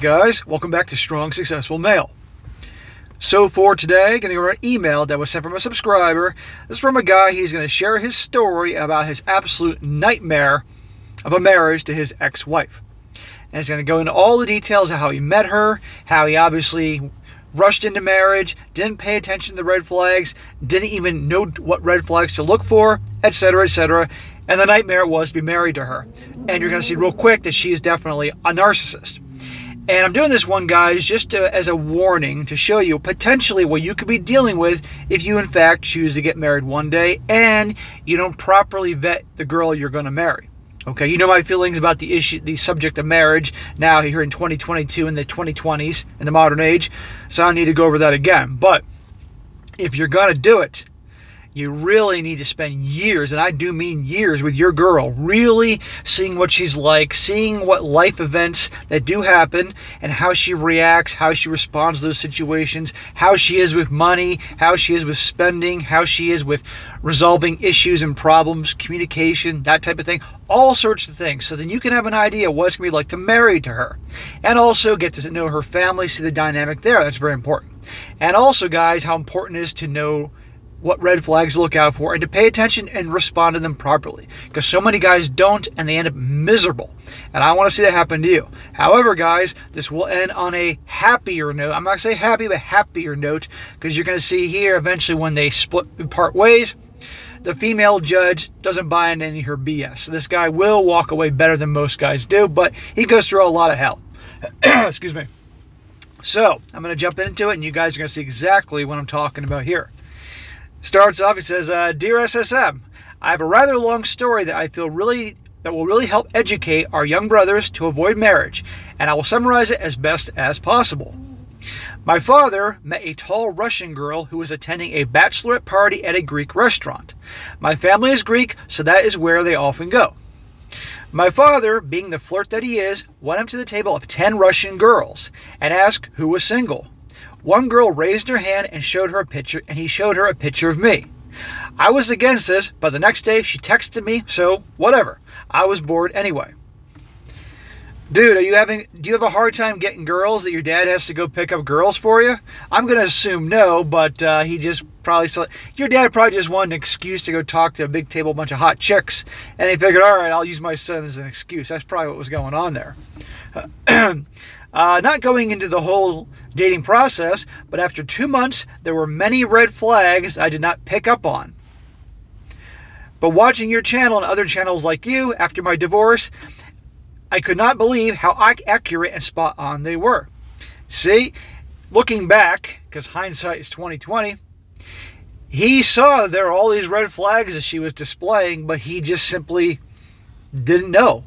guys, welcome back to Strong Successful Male. So for today, going to go over an email that was sent from a subscriber. This is from a guy. He's going to share his story about his absolute nightmare of a marriage to his ex-wife. And he's going to go into all the details of how he met her, how he obviously rushed into marriage, didn't pay attention to the red flags, didn't even know what red flags to look for, etc., etc. And the nightmare was to be married to her. And you're going to see real quick that she is definitely a narcissist. And I'm doing this one, guys, just as a warning to show you potentially what you could be dealing with if you, in fact, choose to get married one day and you don't properly vet the girl you're going to marry. Okay, you know my feelings about the issue, the subject of marriage now here in 2022 in the 2020s in the modern age, so I don't need to go over that again. But if you're going to do it, you really need to spend years, and I do mean years, with your girl, really seeing what she's like, seeing what life events that do happen and how she reacts, how she responds to those situations, how she is with money, how she is with spending, how she is with resolving issues and problems, communication, that type of thing, all sorts of things. So then you can have an idea what it's going to be like to marry to her, and also get to know her family, see the dynamic there. That's very important. And also, guys, how important it is to know what red flags to look out for and to pay attention and respond to them properly, because so many guys don't and they end up miserable, and I want to see that happen to you. However, guys, this will end on a happier note. I'm not going to say happy, but happier note, because you're going to see here eventually when they split part ways, the female judge doesn't buy into any of her BS. So this guy will walk away better than most guys do, but he goes through a lot of hell. Excuse me. So I'm going to jump into it and you guys are going to see exactly what I'm talking about here. Starts off, he says, Dear SSM, I have a rather long story that I feel will really help educate our young brothers to avoid marriage, and I will summarize it as best as possible. My father met a tall Russian girl who was attending a bachelorette party at a Greek restaurant. My family is Greek, so that is where they often go. My father, being the flirt that he is, went up to the table of 10 Russian girls and asked who was single. One girl raised her hand and showed her a picture, and he showed her a picture of me. I was against this, but the next day she texted me, so whatever. I was bored anyway. Dude, do you have a hard time getting girls that your dad has to go pick up girls for you? I'm going to assume no, but he just probably saw, your dad probably just wanted an excuse to go talk to a big table bunch of hot chicks, and he figured, all right, I'll use my son as an excuse. That's probably what was going on there. Not going into the whole dating process, but after 2 months, there were many red flags I did not pick up on. But watching your channel and other channels like you after my divorce, I could not believe how accurate and spot on they were. See, looking back, because hindsight is 20/20, he saw there were all these red flags that she was displaying, but he just simply didn't know.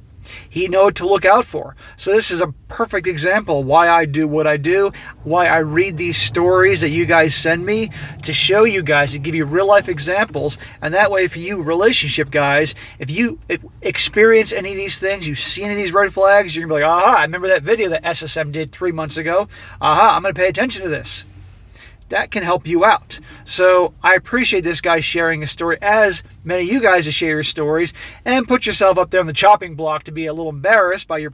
He knew what to look out for. So this is a perfect example why I do what I do, why I read these stories that you guys send me, to show you guys, to give you real life examples. And that way for you relationship guys, if you experience any of these things, you see any of these red flags, you're going to be like, aha, I remember that video that SSM did 3 months ago. Aha, I'm going to pay attention to this. That can help you out. So I appreciate this guy sharing his story, as many of you guys to share your stories and put yourself up there on the chopping block to be a little embarrassed by your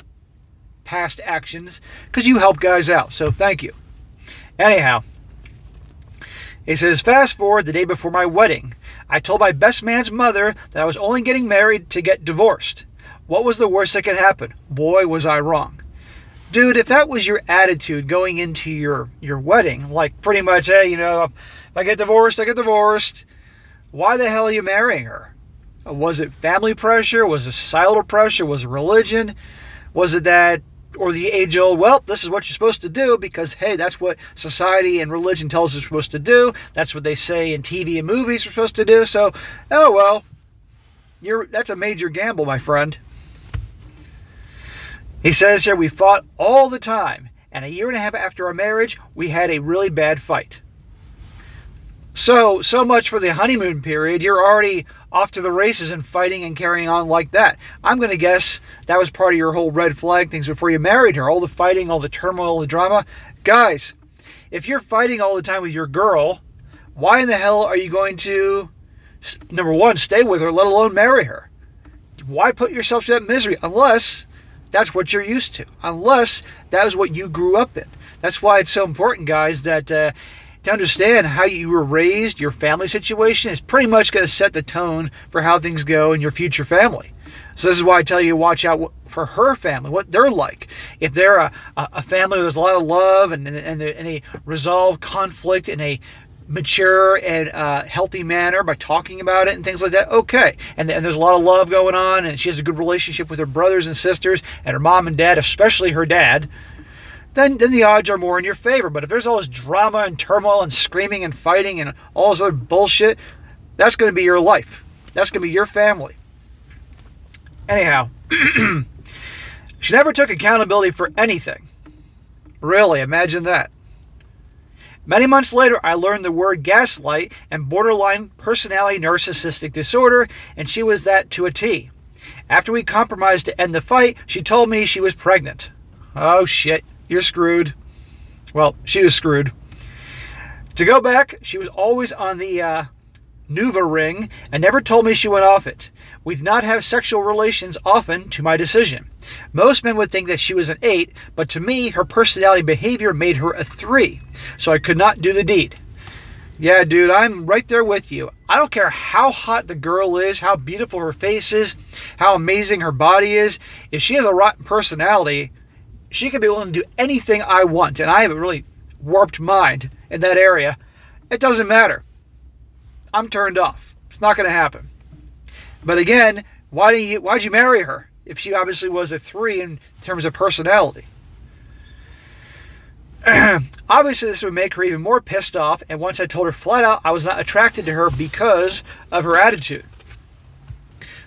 past actions, because you help guys out. So thank you. Anyhow, it says, fast forward the day before my wedding. I told my best man's mother that I was only getting married to get divorced. What was the worst that could happen? Boy, was I wrong. Dude, if that was your attitude going into your wedding, like pretty much, hey, you know, if I get divorced, I get divorced, why the hell are you marrying her? Was it family pressure? Was it societal pressure? Was it religion? Was it that, or the age-old, well, this is what you're supposed to do because, hey, that's what society and religion tells us we're supposed to do. That's what they say in TV and movies we're supposed to do. So, oh, well, that's a major gamble, my friend. He says here, we fought all the time, and 1.5 years after our marriage, we had a really bad fight. So much for the honeymoon period. You're already off to the races and fighting and carrying on like that. I'm going to guess that was part of your whole red flag things before you married her. All the fighting, all the turmoil, all the drama. Guys, if you're fighting all the time with your girl, why in the hell are you going to, number one, stay with her, let alone marry her? Why put yourself through that misery? Unless That's what you're used to, unless that was what you grew up in. That's why it's so important, guys, that to understand how you were raised, your family situation is pretty much going to set the tone for how things go in your future family. So this is why I tell you, watch out for her family, what they're like. If they're a family with a lot of love and they resolve conflict in a mature and healthy manner by talking about it and things like that, okay. And there's a lot of love going on, and she has a good relationship with her brothers and sisters and her mom and dad, especially her dad, then the odds are more in your favor. But if there's all this drama and turmoil and screaming and fighting and all this other bullshit, that's going to be your life. That's going to be your family. Anyhow, she never took accountability for anything. Really, imagine that. Many months later, I learned the word gaslight and borderline personality narcissistic disorder, and she was that to a T. After we compromised to end the fight, she told me she was pregnant. Oh shit, you're screwed. Well, she was screwed. To go back, she was always on the NuVa ring and never told me she went off it. We did not have sexual relations often to my decision. Most men would think that she was an 8, but to me, her personality behavior made her a 3, so I could not do the deed. Yeah, dude, I'm right there with you. I don't care how hot the girl is, how beautiful her face is, how amazing her body is. If she has a rotten personality, she could be willing to do anything I want, and I have a really warped mind in that area. It doesn't matter. I'm turned off. It's not going to happen. But again, why'd you marry her if she obviously was a 3 in terms of personality? Obviously, this would make her even more pissed off, and once I told her flat out I was not attracted to her because of her attitude.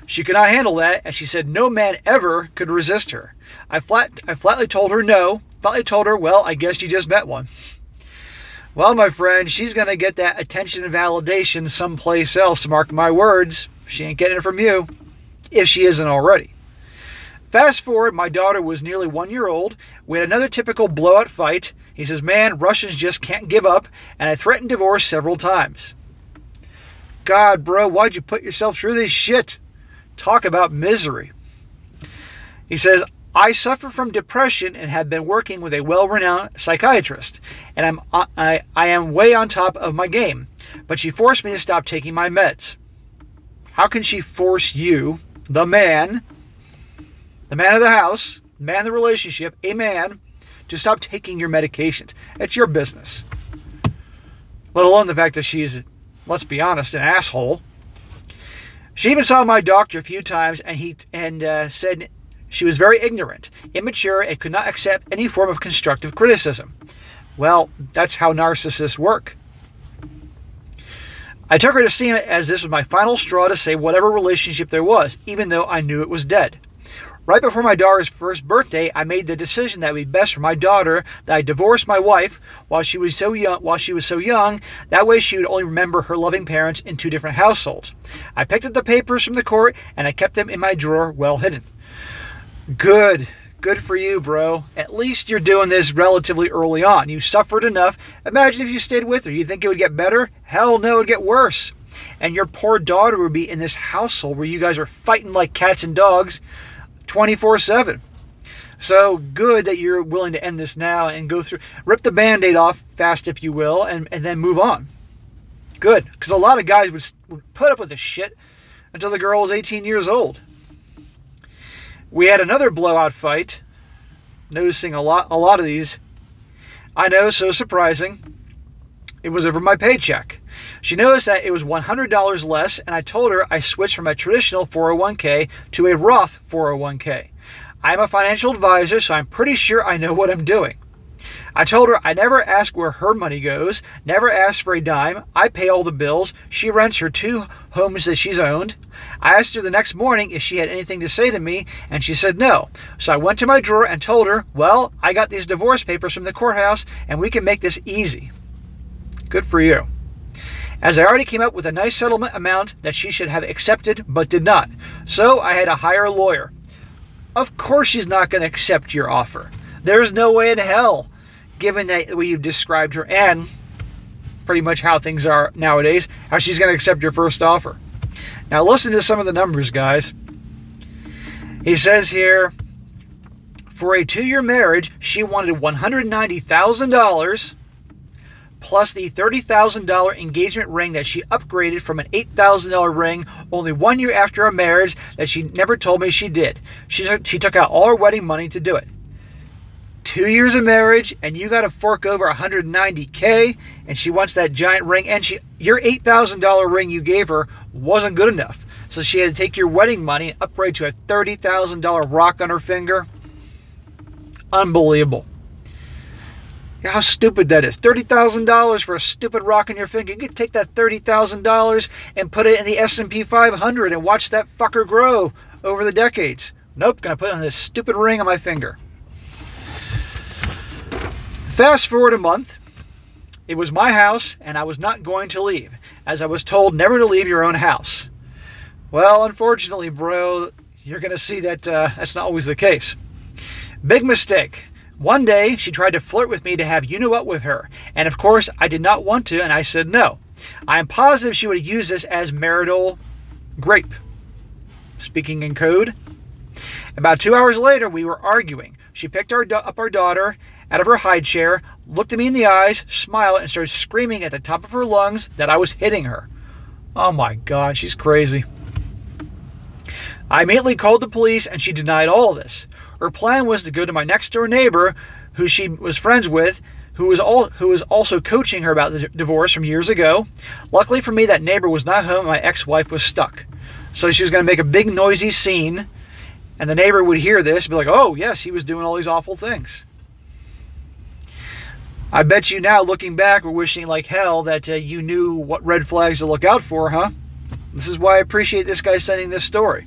She could not handle that, and she said no man ever could resist her. I flatly told her no. Flatly told her, well, I guess you just met one. Well, my friend, she's going to get that attention and validation someplace else, mark my words. She ain't getting it from you, if she isn't already. Fast forward, my daughter was nearly 1 year old. We had another typical blowout fight. He says, man, Russians just can't give up, and I threatened divorce several times. God, bro, why'd you put yourself through this shit? Talk about misery. He says, I suffer from depression and have been working with a well-renowned psychiatrist, and I am way on top of my game, but she forced me to stop taking my meds. How can she force you, the man of the house, man of the relationship, a man, to stop taking your medications? That's your business. Let alone the fact that she's, let's be honest, an asshole. She even saw my doctor a few times, and he said she was very ignorant, immature, and could not accept any form of constructive criticism. Well, that's how narcissists work. I took her to see him as this was my final straw to save whatever relationship there was, even though I knew it was dead. Right before my daughter's first birthday, I made the decision that it would be best for my daughter that I divorce my wife while she was so young. That way she would only remember her loving parents in two different households. I picked up the papers from the court, and I kept them in my drawer well hidden. Good for you, bro. At least you're doing this relatively early on. You suffered enough. Imagine if you stayed with her. You think it would get better? Hell no, it would get worse. And your poor daughter would be in this household where you guys are fighting like cats and dogs 24/7. So good that you're willing to end this now and go through, rip the Band-Aid off fast, if you will, and then move on. Good, because a lot of guys would put up with this shit until the girl was 18 years old. We had another blowout fight. Noticing a lot of these. I know, so surprising. It was over my paycheck. She noticed that it was $100 less, and I told her I switched from a traditional 401k to a Roth 401k. I'm a financial advisor, so I'm pretty sure I know what I'm doing. I told her I never ask where her money goes, never ask for a dime. I pay all the bills. She rents her 2 homes that she's owned. I asked her the next morning if she had anything to say to me, and she said no. So I went to my drawer and told her, well, I got these divorce papers from the courthouse, and we can make this easy. Good for you. As I already came up with a nice settlement amount that she should have accepted but did not. So I had to hire a lawyer. Of course she's not going to accept your offer. There's no way in hell, given the way you've described her and pretty much how things are nowadays, how she's going to accept your first offer. Now listen to some of the numbers, guys. He says here, For a 2-year marriage, she wanted $190,000 plus the $30,000 engagement ring that she upgraded from an $8,000 ring only 1 year after our marriage that she never told me she did. She took out all her wedding money to do it. 2 years of marriage, and you got to fork over $190K, and she wants that giant ring, and your $8,000 ring you gave her wasn't good enough. So she had to take your wedding money and upgrade to a $30,000 rock on her finger. Unbelievable. How stupid that is. $30,000 for a stupid rock on your finger. You could take that $30,000 and put it in the S&P 500 and watch that fucker grow over the decades. Nope, gonna put on this stupid ring on my finger. Fast forward a month, it was my house and I was not going to leave, as I was told never to leave your own house. Well, unfortunately, bro, you're going to see that that's not always the case. Big mistake. One day, she tried to flirt with me to have you-know-what with her, and of course, I did not want to, and I said no. I am positive she would have used this as marital grape. Speaking in code. About 2 hours later, we were arguing. She picked up our daughter out of her high chair, looked at me in the eyes, smiled, and started screaming at the top of her lungs that I was hitting her. Oh my God, she's crazy. I immediately called the police, and she denied all this. Her plan was to go to my next-door neighbor, who she was friends with, who was also coaching her about the divorce from years ago. Luckily for me, that neighbor was not home, and my ex-wife was stuck. So she was going to make a big, noisy scene, and the neighbor would hear this and be like, oh, yes, he was doing all these awful things. I bet you now, looking back, we're wishing like hell that you knew what red flags to look out for, huh? This is why I appreciate this guy sending this story.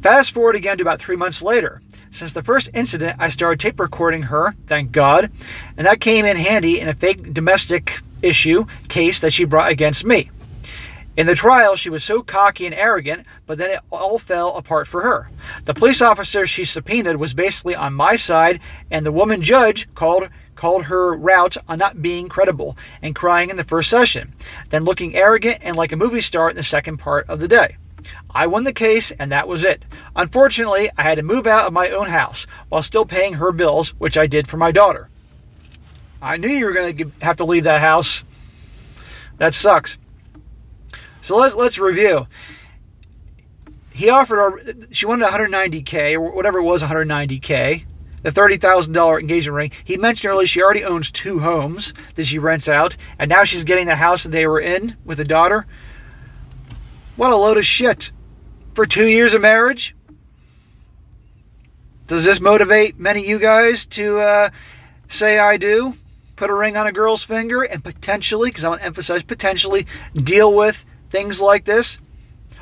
Fast forward again to about 3 months later. Since the first incident, I started tape recording her, thank God, and that came in handy in a fake domestic issue case that she brought against me. In the trial, she was so cocky and arrogant, but then it all fell apart for her. The police officer she subpoenaed was basically on my side, and the woman judge called her route on not being credible and crying in the first session, then looking arrogant and like a movie star in the second part of the day. I won the case, and that was it. Unfortunately, I had to move out of my own house while still paying her bills, which I did for my daughter. I knew you were going to have to leave that house. That sucks. So let's review. He offered her, she wanted $190K, or whatever it was, $190K. The $30,000 engagement ring. He mentioned earlier she already owns 2 homes that she rents out, and now she's getting the house that they were in with the daughter. What a load of shit. For 2 years of marriage? Does this motivate many of you guys to say I do? Put a ring on a girl's finger and potentially, because I want to emphasize potentially, deal with things like this?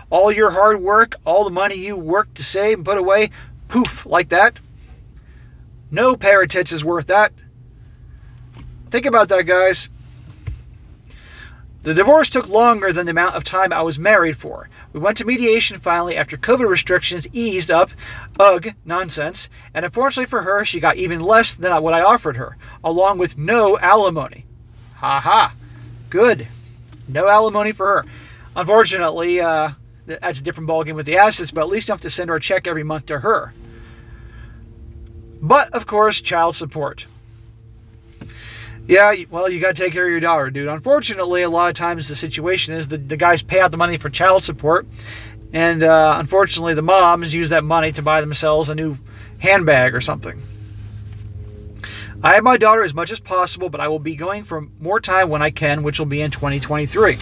All your hard work, all the money you worked to save and put away, poof, like that? No pair of tits is worth that. Think about that, guys. The divorce took longer than the amount of time I was married for. We went to mediation finally after COVID restrictions eased up. Ugh, nonsense. And unfortunately for her, she got even less than what I offered her, along with no alimony. Ha ha. Good. No alimony for her. Unfortunately, that's a different ballgame with the assets, but at least enough to send her a check every month to her. But, of course, child support. Yeah, well, you got to take care of your daughter, dude. Unfortunately, a lot of times the situation is the guys pay out the money for child support, and unfortunately the moms use that money to buy themselves a new handbag or something. I have my daughter as much as possible, but I will be going for more time when I can, which will be in 2023.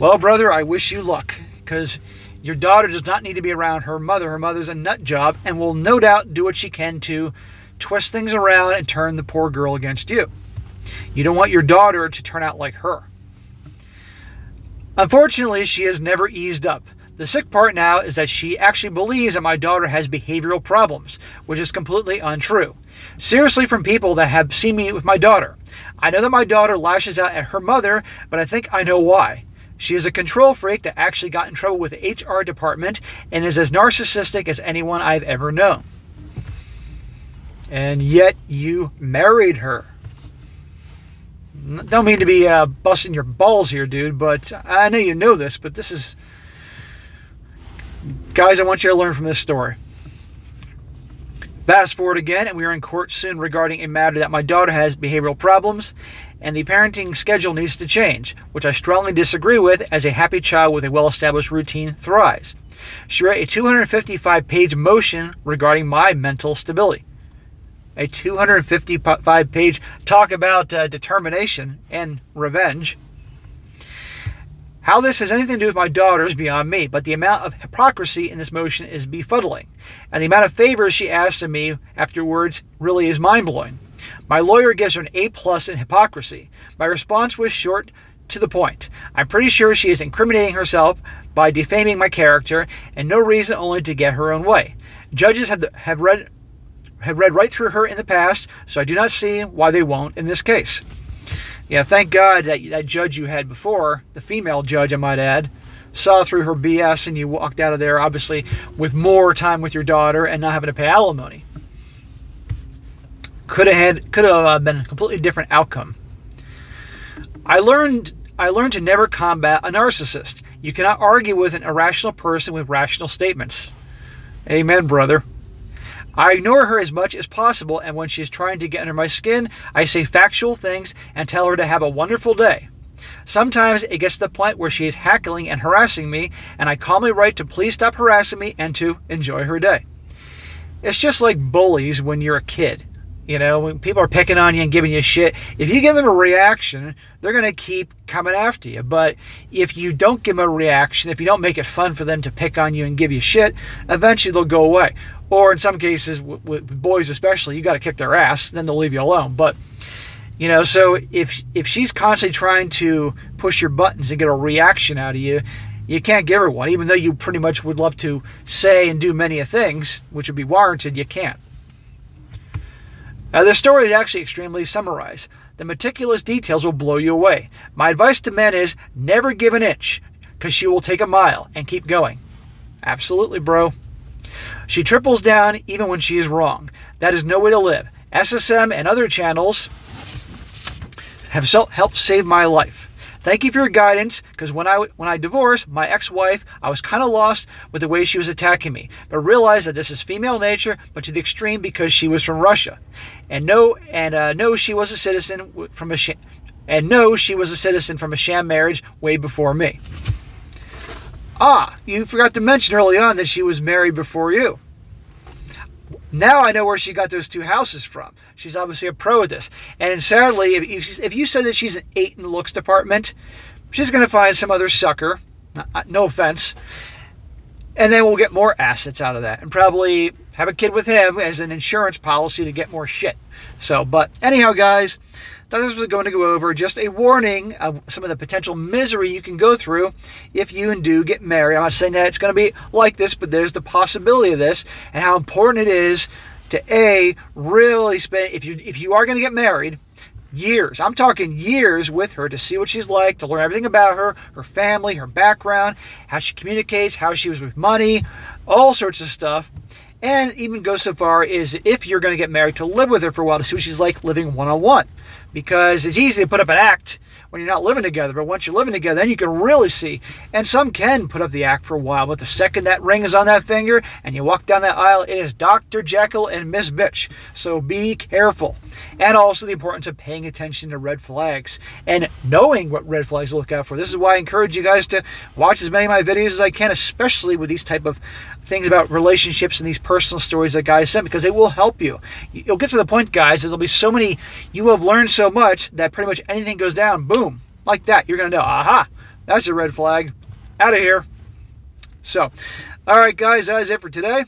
Well, brother, I wish you luck, because your daughter does not need to be around her mother. Her mother's a nut job and will no doubt do what she can to twist things around and turn the poor girl against you. You don't want your daughter to turn out like her. Unfortunately, she has never eased up. The sick part now is that she actually believes that my daughter has behavioral problems, which is completely untrue. Seriously, from people that have seen me with my daughter. I know that my daughter lashes out at her mother, but I think I know why. She is a control freak that actually got in trouble with the HR department and is as narcissistic as anyone I've ever known. And yet you married her. Don't mean to be busting your balls here, dude, but I know you know this, but this is... Guys, I want you to learn from this story. Fast forward again, and we are in court soon regarding a matter that my daughter has behavioral problems, and the parenting schedule needs to change, which I strongly disagree with, as a happy child with a well-established routine thrives. She wrote a 255-page motion regarding my mental stability. A 255-page talk about determination and revenge. How this has anything to do with my daughter is beyond me, but the amount of hypocrisy in this motion is befuddling, and the amount of favors she asks of me afterwards really is mind-blowing. My lawyer gives her an A+ in hypocrisy. My response was short to the point. I'm pretty sure she is incriminating herself by defaming my character, and no reason, only to get her own way. Judges have read right through her in the past, so I do not see why they won't in this case. Yeah, thank God that judge you had before, the female judge, I might add, saw through her BS, and you walked out of there, obviously, with more time with your daughter and not having to pay alimony. Could have been a completely different outcome. I learned to never combat a narcissist. You cannot argue with an irrational person with rational statements. Amen, brother. I ignore her as much as possible, and when she is trying to get under my skin, I say factual things and tell her to have a wonderful day. Sometimes it gets to the point where she is heckling and harassing me, and I calmly write to please stop harassing me and to enjoy her day. It's just like bullies when you're a kid. You know, when people are picking on you and giving you shit, if you give them a reaction, they're going to keep coming after you. But if you don't give them a reaction, if you don't make it fun for them to pick on you and give you shit, eventually they'll go away. Or in some cases, with boys especially, you got to kick their ass, then they'll leave you alone. But, you know, so if she's constantly trying to push your buttons and get a reaction out of you, you can't give her one. Even though you pretty much would love to say and do many things, which would be warranted, you can't. This story is actually extremely summarized. The meticulous details will blow you away. My advice to men is never give an inch, because she will take a mile and keep going. Absolutely, bro. She triples down even when she is wrong. That is no way to live. SSM and other channels have helped save my life. Thank you for your guidance, because when I divorced my ex-wife, I was kind of lost with the way she was attacking me, but realized that this is female nature, but to the extreme, because she was from Russia, and no, she was a citizen from a sham marriage way before me. Ah, you forgot to mention early on that she was married before you. Now I know where she got those two houses from. She's obviously a pro at this. And sadly, if you said that she's an 8 in the looks department, she's going to find some other sucker. No offense. And then we'll get more assets out of that. And probably have a kid with him as an insurance policy to get more shit. So, but anyhow, guys, that is going to go over just a warning of some of the potential misery you can go through if you and do get married. I'm not saying that it's going to be like this, but there's the possibility of this, and how important it is to really spend, if you are going to get married, years. I'm talking years with her to see what she's like, to learn everything about her, her family, her background, how she communicates, how she was with money, all sorts of stuff. And even go so far is, if you're going to get married, to live with her for a while to see what she's like living one-on-one. Because it's easy to put up an act when you're not living together, but once you're living together, then you can really see. And some can put up the act for a while, but the second that ring is on that finger and you walk down that aisle, it is Dr. Jekyll and Miss Bitch. So be careful. And also the importance of paying attention to red flags and knowing what red flags to look out for. This is why I encourage you guys to watch as many of my videos as I can, especially with these type of things about relationships and these personal stories that guys sent, because they will help you. You'll get to the point, guys, that there'll be so many, you have learned so much that pretty much anything goes down, boom, like that. You're going to know, aha, that's a red flag. Out of here. So, all right, guys, that is it for today.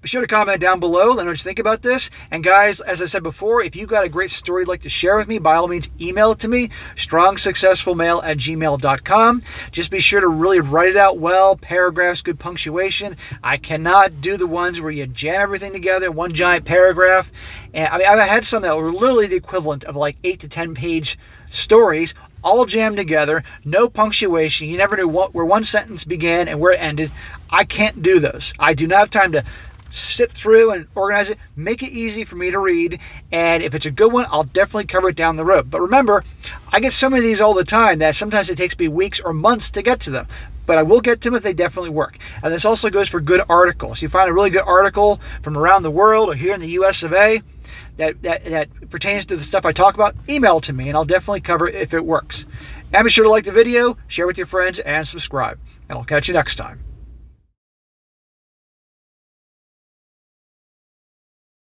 Be sure to comment down below. Let me know what you think about this. And guys, as I said before, if you've got a great story you'd like to share with me, by all means, email it to me, strongsuccessfulmale@gmail.com. Just be sure to really write it out well, paragraphs, good punctuation. I cannot do the ones where you jam everything together in one giant paragraph. And I mean, I've had some that were literally the equivalent of like 8 to 10-page stories, all jammed together, no punctuation. You never knew where one sentence began and where it ended. I can't do those. I do not have time to sit through and organize it, make it easy for me to read, and if it's a good one, I'll definitely cover it down the road. But remember, I get so many of these all the time that sometimes it takes me weeks or months to get to them. but I will get to them if they definitely work. And this also goes for good articles. You find a really good article from around the world or here in the US of A that pertains to the stuff I talk about, email to me and I'll definitely cover it if it works. And be sure to like the video, share with your friends, and subscribe. And I'll catch you next time.